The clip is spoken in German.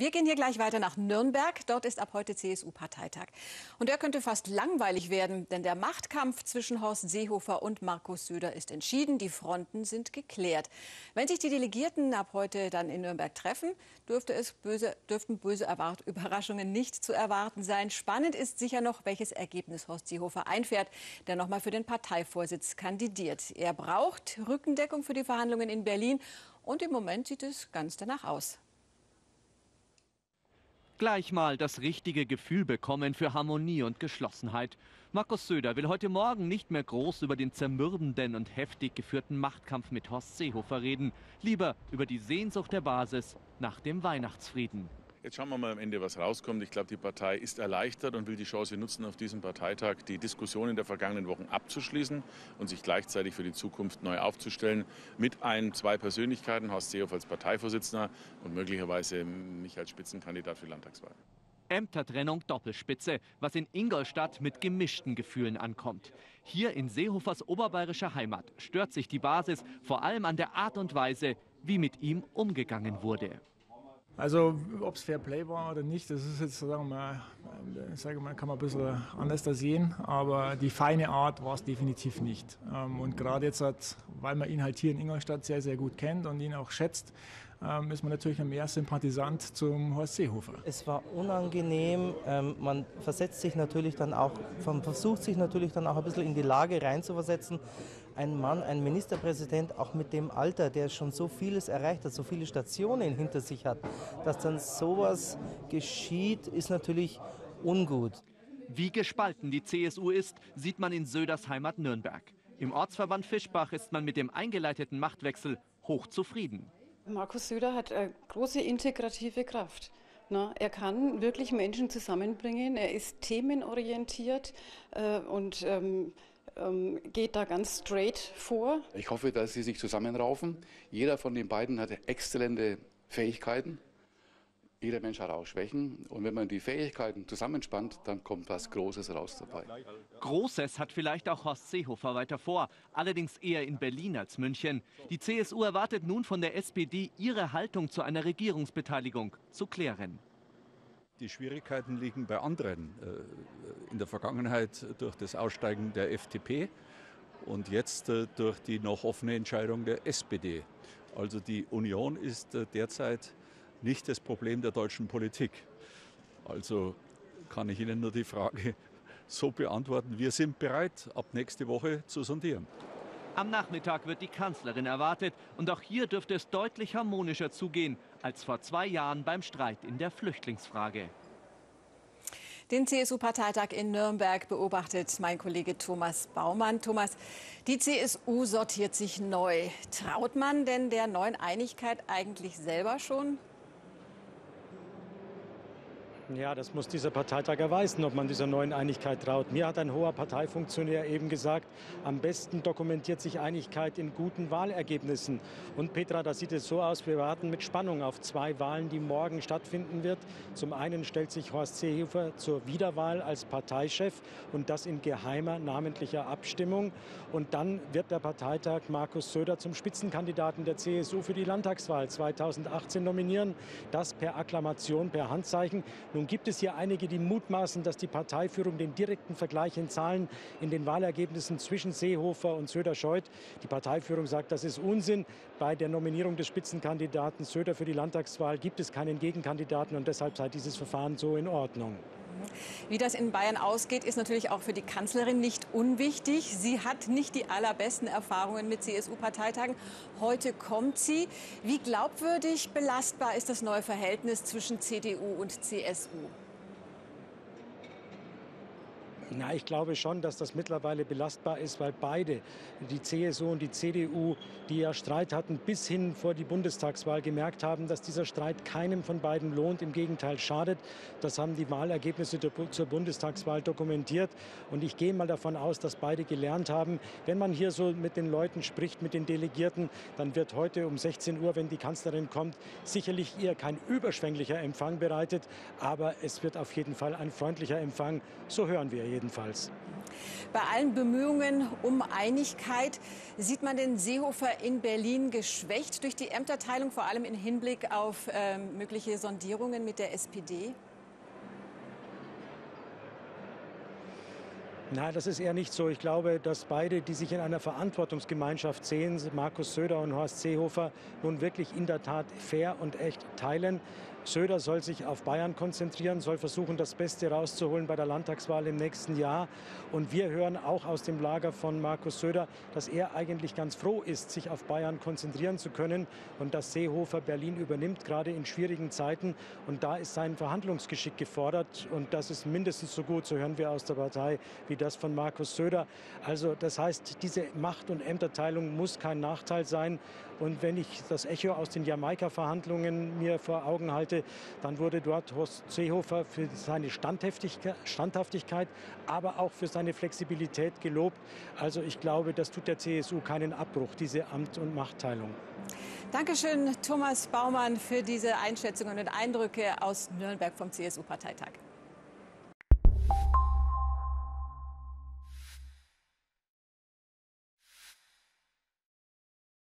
Wir gehen hier gleich weiter nach Nürnberg. Dort ist ab heute CSU-Parteitag. Und er könnte fast langweilig werden, denn der Machtkampf zwischen Horst Seehofer und Markus Söder ist entschieden. Die Fronten sind geklärt. Wenn sich die Delegierten ab heute dann in Nürnberg treffen, dürften böse Überraschungen nicht zu erwarten sein. Spannend ist sicher noch, welches Ergebnis Horst Seehofer einfährt, der nochmal für den Parteivorsitz kandidiert. Er braucht Rückendeckung für die Verhandlungen in Berlin. Und im Moment sieht es ganz danach aus. Gleich mal das richtige Gefühl bekommen für Harmonie und Geschlossenheit. Markus Söder will heute Morgen nicht mehr groß über den zermürbenden und heftig geführten Machtkampf mit Horst Seehofer reden. Lieber über die Sehnsucht der Basis nach dem Weihnachtsfrieden. Jetzt schauen wir mal am Ende, was rauskommt. Ich glaube, die Partei ist erleichtert und will die Chance nutzen, auf diesem Parteitag die Diskussionen der vergangenen Wochen abzuschließen und sich gleichzeitig für die Zukunft neu aufzustellen. Mit zwei Persönlichkeiten, Horst Seehofer als Parteivorsitzender und möglicherweise mich als Spitzenkandidat für die Landtagswahl. Ämtertrennung Doppelspitze, was in Ingolstadt mit gemischten Gefühlen ankommt. Hier in Seehofers oberbayerischer Heimat stört sich die Basis vor allem an der Art und Weise, wie mit ihm umgegangen wurde. Also ob es Fair Play war oder nicht, das ist jetzt, sagen wir mal, kann man ein bisschen anders da sehen. Aber die feine Art war es definitiv nicht. Und gerade jetzt, weil man ihn halt hier in Ingolstadt sehr, sehr gut kennt und ihn auch schätzt, ist man natürlich mehr Sympathisant zum Horst Seehofer. Es war unangenehm. Man versucht sich natürlich dann auch ein bisschen in die Lage reinzuversetzen. Ein Mann, ein Ministerpräsident, auch mit dem Alter, der schon so vieles erreicht hat, so viele Stationen hinter sich hat, dass dann sowas geschieht, ist natürlich ungut. Wie gespalten die CSU ist, sieht man in Söders Heimat Nürnberg. Im Ortsverband Fischbach ist man mit dem eingeleiteten Machtwechsel hochzufrieden. Markus Söder hat eine große integrative Kraft. Er kann wirklich Menschen zusammenbringen, er ist themenorientiert und geht da ganz straight vor. Ich hoffe, dass sie sich zusammenraufen. Jeder von den beiden hat exzellente Fähigkeiten. Jeder Mensch hat auch Schwächen. Und wenn man die Fähigkeiten zusammenspannt, dann kommt was Großes raus dabei. Großes hat vielleicht auch Horst Seehofer weiter vor, allerdings eher in Berlin als München. Die CSU erwartet nun von der SPD, ihre Haltung zu einer Regierungsbeteiligung zu klären. Die Schwierigkeiten liegen bei anderen. In der Vergangenheit durch das Aussteigen der FDP und jetzt durch die noch offene Entscheidung der SPD. Also die Union ist derzeit nicht das Problem der deutschen Politik. Also kann ich Ihnen nur die Frage so beantworten. Wir sind bereit, ab nächste Woche zu sondieren. Am Nachmittag wird die Kanzlerin erwartet. Und auch hier dürfte es deutlich harmonischer zugehen als vor 2 Jahren beim Streit in der Flüchtlingsfrage. Den CSU-Parteitag in Nürnberg beobachtet mein Kollege Thomas Baumann. Thomas, die CSU sortiert sich neu. Traut man denn der neuen Einigkeit eigentlich selber schon? Ja, das muss dieser Parteitag erweisen, ob man dieser neuen Einigkeit traut. Mir hat ein hoher Parteifunktionär eben gesagt, am besten dokumentiert sich Einigkeit in guten Wahlergebnissen. Und Petra, das sieht es so aus, wir warten mit Spannung auf 2 Wahlen, die morgen stattfinden wird. Zum einen stellt sich Horst Seehofer zur Wiederwahl als Parteichef und das in geheimer namentlicher Abstimmung. Und dann wird der Parteitag Markus Söder zum Spitzenkandidaten der CSU für die Landtagswahl 2018 nominieren. Das per Akklamation, per Handzeichen. Nun gibt es hier einige, die mutmaßen, dass die Parteiführung den direkten Vergleich in Zahlen in den Wahlergebnissen zwischen Seehofer und Söder scheut. Die Parteiführung sagt, das ist Unsinn. Bei der Nominierung des Spitzenkandidaten Söder für die Landtagswahl gibt es keinen Gegenkandidaten und deshalb sei dieses Verfahren so in Ordnung. Wie das in Bayern ausgeht, ist natürlich auch für die Kanzlerin nicht unwichtig. Sie hat nicht die allerbesten Erfahrungen mit CSU-Parteitagen. Heute kommt sie. Wie glaubwürdig belastbar ist das neue Verhältnis zwischen CDU und CSU? Na, ich glaube schon, dass das mittlerweile belastbar ist, weil beide, die CSU und die CDU, die ja Streit hatten bis hin vor die Bundestagswahl, gemerkt haben, dass dieser Streit keinem von beiden lohnt, im Gegenteil schadet. Das haben die Wahlergebnisse zur Bundestagswahl dokumentiert. Und ich gehe mal davon aus, dass beide gelernt haben, wenn man hier so mit den Leuten spricht, mit den Delegierten, dann wird heute um 16 Uhr, wenn die Kanzlerin kommt, sicherlich ihr kein überschwänglicher Empfang bereitet. Aber es wird auf jeden Fall ein freundlicher Empfang. So hören wir jetzt. jedenfalls. Bei allen Bemühungen um Einigkeit sieht man den Seehofer in Berlin geschwächt durch die Ämterteilung, vor allem im Hinblick auf mögliche Sondierungen mit der SPD? Nein, das ist eher nicht so. Ich glaube, dass beide, die sich in einer Verantwortungsgemeinschaft sehen, Markus Söder und Horst Seehofer, nun wirklich in der Tat fair und echt teilen. Söder soll sich auf Bayern konzentrieren, soll versuchen, das Beste rauszuholen bei der Landtagswahl im nächsten Jahr. Und wir hören auch aus dem Lager von Markus Söder, dass er eigentlich ganz froh ist, sich auf Bayern konzentrieren zu können und dass Seehofer Berlin übernimmt, gerade in schwierigen Zeiten. Und da ist sein Verhandlungsgeschick gefordert. Und das ist mindestens so gut, so hören wir aus der Partei, wie das von Markus Söder. Also das heißt, diese Macht- und Ämterteilung muss kein Nachteil sein. Und wenn ich das Echo aus den Jamaika-Verhandlungen mir vor Augen halte, dann wurde dort Horst Seehofer für seine Standhaftigkeit, aber auch für seine Flexibilität gelobt. Also ich glaube, das tut der CSU keinen Abbruch, diese Amt- und Machtteilung. Dankeschön, Thomas Baumann, für diese Einschätzungen und Eindrücke aus Nürnberg vom CSU-Parteitag.